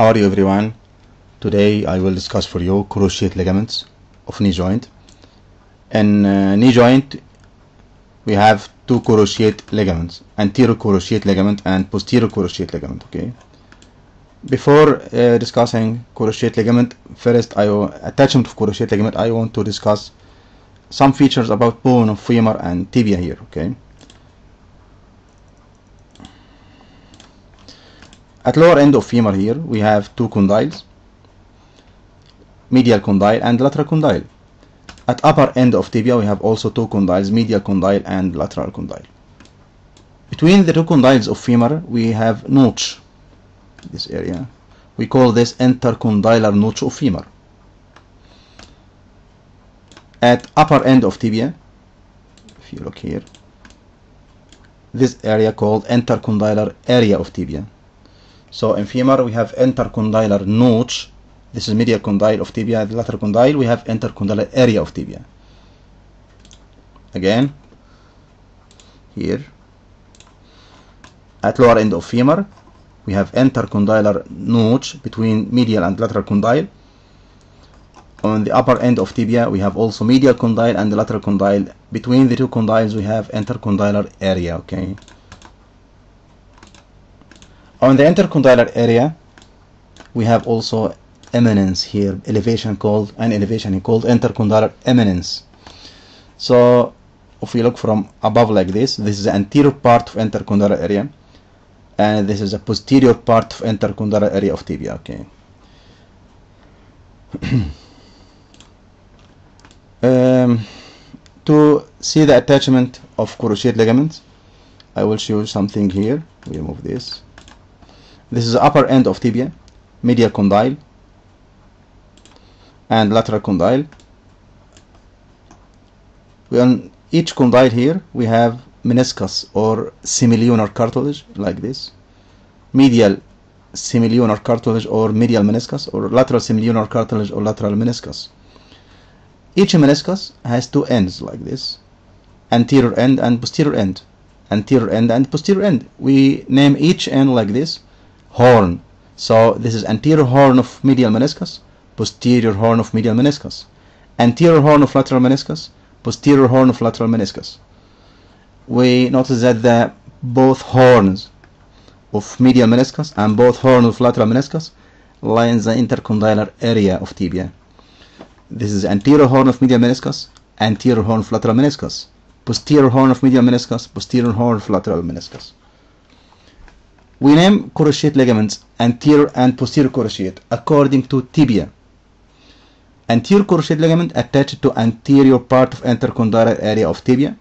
How are you everyone? Today I will discuss for you cruciate ligaments of knee joint. In knee joint we have two cruciate ligaments, anterior cruciate ligament and posterior cruciate ligament. Okay, before discussing cruciate ligament, first attachment of cruciate ligament, I want to discuss some features about bone of femur and tibia here. Okay, at lower end of femur here we have two condyles, medial condyle and lateral condyle. At upper end of tibia we have also two condyles, medial condyle and lateral condyle. Between the two condyles of femur we have notch. This area we call this intercondylar notch of femur. At upper end of tibia, if you look here, this area called intercondylar area of tibia. So in femur we have intercondylar notch. This is medial condyle of tibia. The lateral condyle we have intercondylar area of tibia. Again, here at lower end of femur we have intercondylar notch between medial and lateral condyle. On the upper end of tibia we have also medial condyle and lateral condyle. Between the two condyles we have intercondylar area. Okay, on the intercondylar area we have also eminence here, an elevation called intercondylar eminence. So if we look from above like this, this is the anterior part of intercondylar area and this is the posterior part of intercondylar area of tibia. Okay. To see the attachment of cruciate ligaments, I will show you something here. We remove this. This is the upper end of tibia, medial condyle and lateral condyle. On each condyle here we have meniscus or semilunar cartilage like this, medial semilunar cartilage or medial meniscus, or lateral semilunar cartilage or lateral meniscus. Each meniscus has two ends like this, anterior end and posterior end. Anterior end and posterior end, we name each end like this horn. So this is anterior horn of medial meniscus, posterior horn of medial meniscus, anterior horn of lateral meniscus, posterior horn of lateral meniscus. We notice that the both horns of medial meniscus and both horns of lateral meniscus lie in the intercondylar area of tibia. This is anterior horn of medial meniscus, anterior horn of lateral meniscus, posterior horn of medial meniscus, posterior horn of lateral meniscus. We name cruciate ligaments anterior and posterior cruciate according to tibia. Anterior cruciate ligament attached to anterior part of intercondylar area of tibia.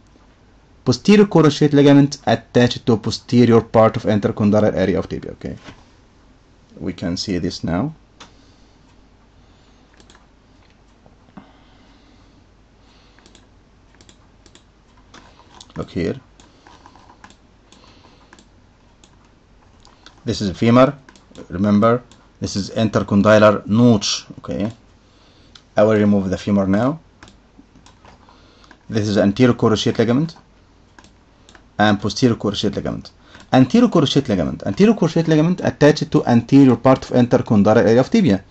Posterior cruciate ligament attached to posterior part of intercondylar area of tibia. Okay, we can see this now. Look here. This is femur. Remember, this is intercondylar notch. Okay, I will remove the femur now. This is anterior cruciate ligament and posterior cruciate ligament. Anterior cruciate ligament. Anterior cruciate ligament attached to anterior part of intercondylar area of tibia.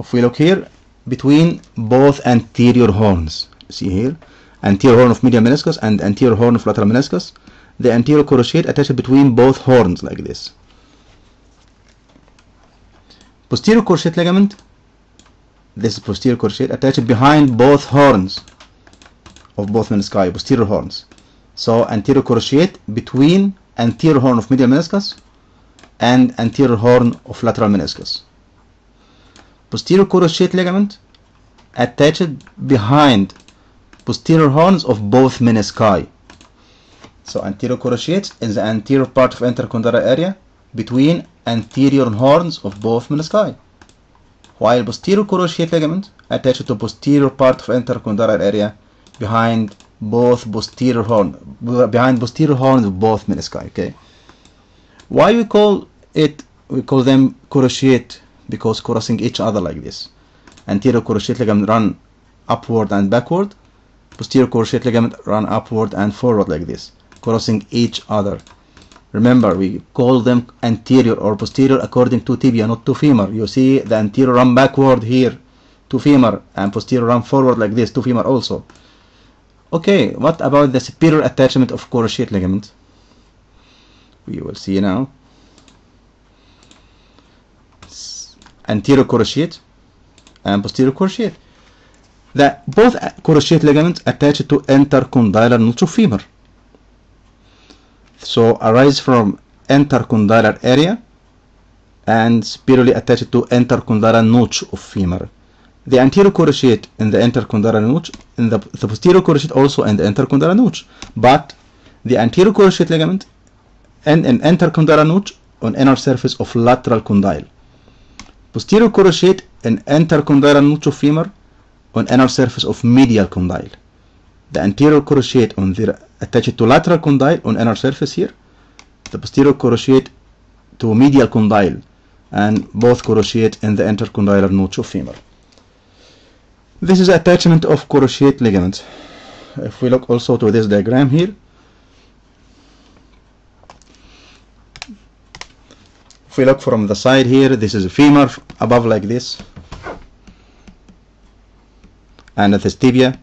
If we look here, between both anterior horns, see here, anterior horn of medial meniscus and anterior horn of lateral meniscus. The anterior cruciate attached between both horns like this. Posterior cruciate ligament, this is posterior cruciate attached behind both horns of both menisci, posterior horns. So anterior cruciate between anterior horn of medial meniscus and anterior horn of lateral meniscus. Posterior cruciate ligament attached behind posterior horns of both menisci. So anterior cruciate is the anterior part of intercondylar area between anterior horns of both menisci, while posterior cruciate ligament attached to posterior part of intercondylar area behind both posterior horn, behind posterior horns of both menisci. Okay, why we call them cruciate? Because crossing each other like this. Anterior cruciate ligament run upward and backward. Posterior cruciate ligament run upward and forward like this, crossing each other. Remember, we call them anterior or posterior according to tibia, not to femur. You see the anterior run backward here to femur, and posterior run forward like this to femur also. Okay, what about the superior attachment of cruciate ligament? We will see now. Anterior cruciate and posterior cruciate. That both cruciate ligaments attached to intercondylar, not to femur. So arise from intercondylar area and superiorly attached to intercondylar notch of femur. The anterior cruciate in the intercondylar notch, and the posterior cruciate also in the intercondylar notch. But the anterior cruciate ligament and an intercondylar notch on inner surface of lateral condyle. Posterior cruciate and intercondylar notch of femur on inner surface of medial condyle. The anterior cruciate on the attached to lateral condyle on inner surface here. The posterior cruciate to medial condyle, and both cruciate in the intercondylar notch of femur. This is attachment of cruciate ligaments. If we look also to this diagram here, if we look from the side here, this is a femur above like this, and this tibia,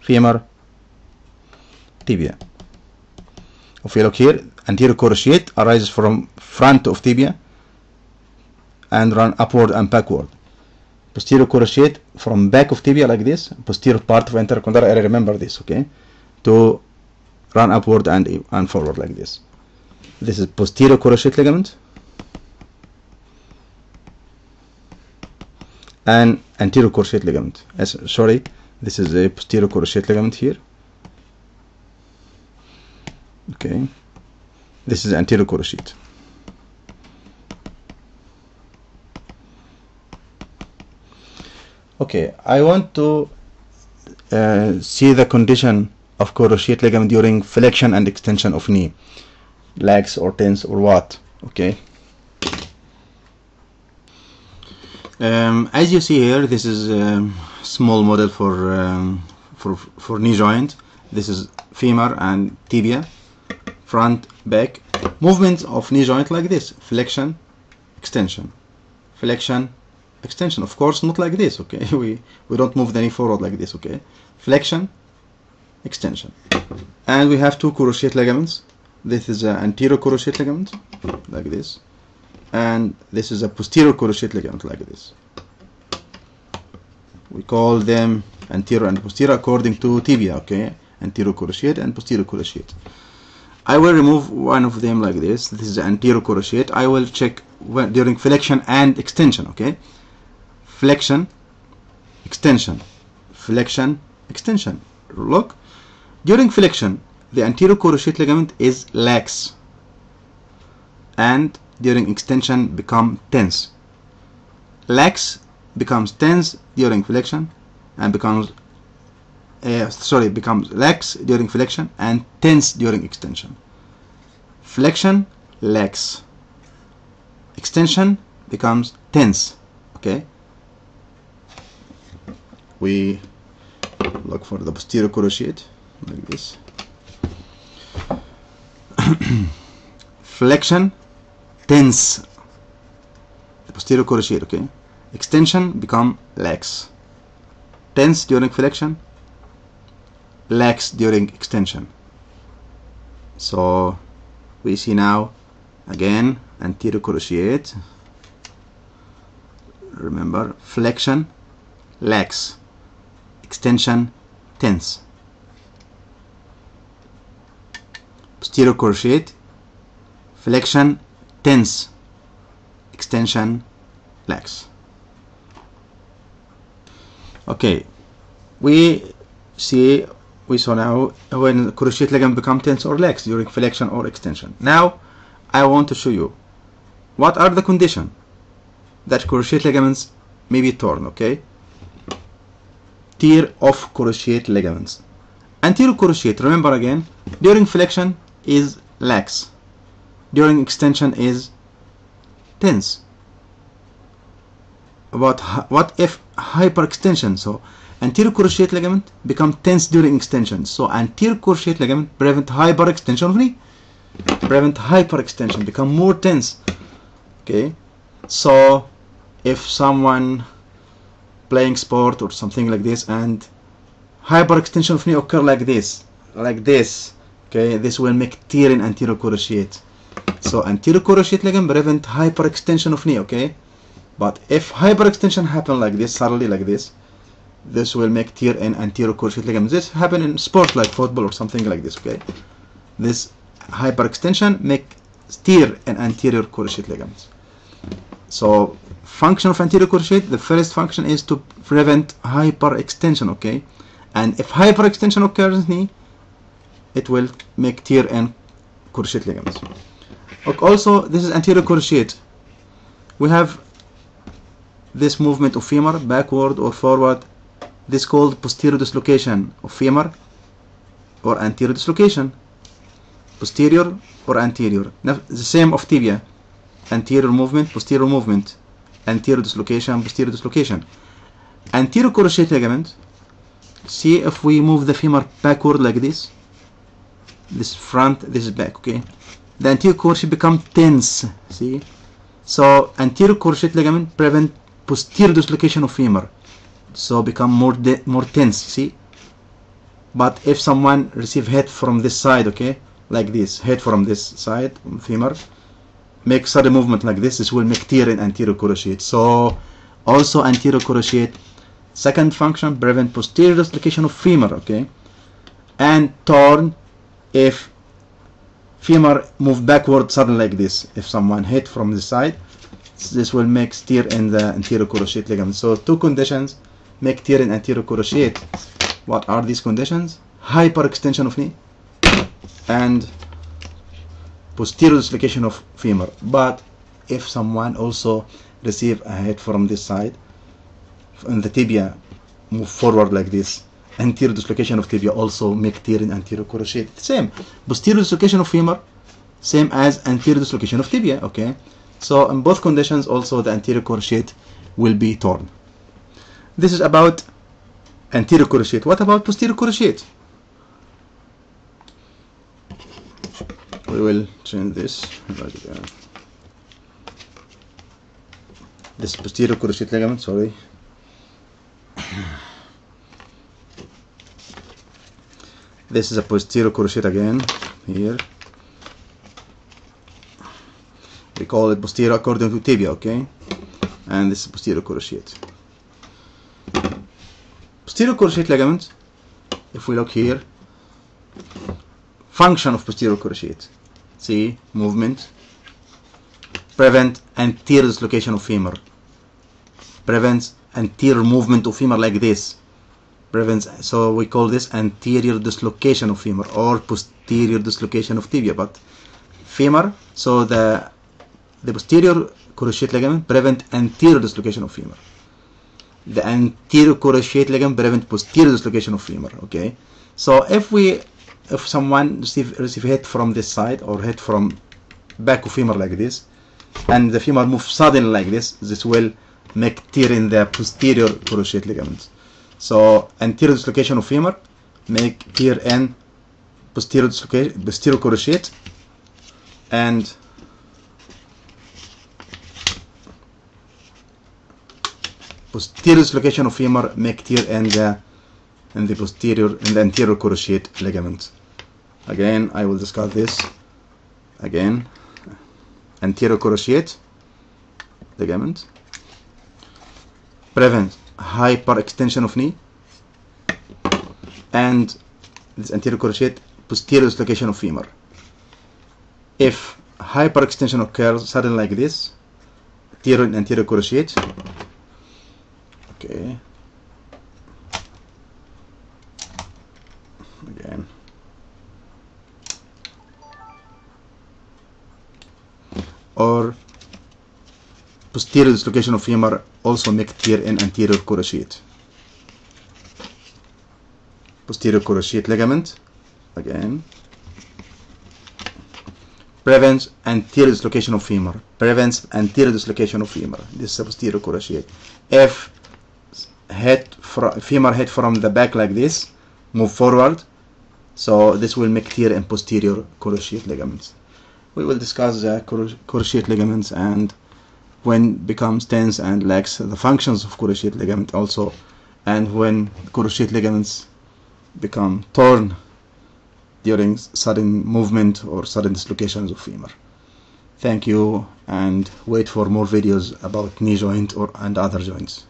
femur, tibia. If you look here, anterior cruciate arises from front of tibia and run upward and backward. Posterior cruciate from back of tibia like this, posterior part of intercondylar area, remember this, okay, to run upward and forward like this. This is posterior cruciate ligament. And anterior cruciate ligament. Sorry, this is a posterior cruciate ligament here. Okay, this is anterior cruciate. Okay, I want to see the condition of cruciate ligament during flexion and extension of knee, lax or tense or what. Okay. As you see here, this is a small model for knee joint. This is femur and tibia, front, back. Movements of knee joint like this: flexion, extension, flexion, extension. Of course, not like this. Okay, we don't move the knee forward like this. Okay, flexion, extension, and we have two cruciate ligaments. This is an anterior cruciate ligament like this. And this is a posterior cruciate ligament like this. We call them anterior and posterior according to tibia, okay? Anterior cruciate and posterior cruciate. I will remove one of them like this. This is anterior cruciate. I will check when, during flexion and extension, okay? Flexion, extension, flexion, extension. Look, during flexion, the anterior cruciate ligament is lax, and during extension become tense. Lax becomes tense during flexion and becomes lax during flexion and tense during extension. Flexion, lax. Extension becomes tense. Okay, we look for the posterior cruciate like this. Flexion, tense, the posterior cruciate, okay? Extension become lax. Tense during flexion, lax during extension. So we see now again anterior cruciate. Remember, flexion, lax, extension, tense. Posterior cruciate, flexion, tense, extension, lax. Okay, we saw now when cruciate ligament become tense or lax during flexion or extension. Now I want to show you what are the conditions that cruciate ligaments may be torn. Okay, tear of cruciate ligaments. Anterior cruciate, remember again, during flexion is lax, during extension is tense. But what if hyperextension? So anterior cruciate ligament become tense during extension. So anterior cruciate ligament prevent hyperextension of knee, prevent hyperextension, become more tense. Okay, so if someone playing sport or something like this and hyperextension of knee occur like this, okay, this will make tear in anterior cruciate. So anterior cruciate ligament prevent hyperextension of knee, okay. But if hyperextension happen like this, suddenly like this, this will make tear in anterior cruciate ligament. This happen in sports like football or something like this, okay. This hyperextension make tear in anterior cruciate ligaments. So function of anterior cruciate, the first function is to prevent hyperextension, okay. And if hyperextension occurs in knee, it will make tear in cruciate ligaments. Also, this is anterior cruciate. We have this movement of femur backward or forward. This is called posterior dislocation of femur or anterior dislocation, posterior or anterior. Now, the same of tibia, anterior movement, anterior dislocation, posterior dislocation. Anterior cruciate ligament, see if we move the femur backward like this, this front, this is back, okay, the anterior cruciate become tense, see. So anterior cruciate ligament prevent posterior dislocation of femur, so become more tense, see. But if someone receive hit from this side, okay, like this, hit from this side, femur, make sudden movement like this, this will make tear in anterior cruciate. So also anterior cruciate, second function, prevent posterior dislocation of femur, okay. And torn, if femur move backward suddenly like this, if someone hit from the side, this will make tear in the anterior cruciate ligament. So two conditions make tear in anterior cruciate. What are these conditions? Hyperextension of knee and posterior dislocation of femur. But if someone also receive a hit from this side, in the tibia move forward like this, anterior dislocation of tibia also make tear in anterior cruciate. Same, posterior dislocation of femur, same as anterior dislocation of tibia, okay. So in both conditions also the anterior cruciate will be torn. This is about anterior cruciate. What about posterior cruciate? We will change this. This posterior cruciate ligament, sorry. This is a posterior cruciate again, here. We call it posterior according to tibia, okay? And this is posterior cruciate. Posterior cruciate ligament, if we look here, function of posterior cruciate. See, movement, prevent anterior dislocation of femur, prevents anterior movement of femur like this, prevents, so we call this anterior dislocation of femur or posterior dislocation of tibia, but femur, so the posterior cruciate ligament prevent anterior dislocation of femur. The anterior cruciate ligament prevent posterior dislocation of femur. Okay, so if someone receive hit from this side or hit from back of femur like this, and the femur move suddenly like this, this will make tear in the posterior cruciate ligament. So anterior dislocation of femur make tear in posterior cruciate, and posterior dislocation of femur make tear in the anterior cruciate ligament. Again, I will discuss this again. Anterior cruciate ligament prevents hyperextension of knee, and this anterior cruciate posterior dislocation of femur. If hyperextension occurs suddenly like this, tear in anterior cruciate. Okay. Again. Or posterior dislocation of femur also make tear in anterior cruciate. Posterior cruciate ligament. Again. Prevents anterior dislocation of femur. This is a posterior cruciate. If hit femur head from the back like this, move forward. So this will make tier and posterior cruciate ligaments. We will discuss the cruciate ligaments and when becomes tense and lax, the functions of cruciate ligament also, and when cruciate ligaments become torn during sudden movement or sudden dislocations of femur. Thank you, and wait for more videos about knee joint and other joints.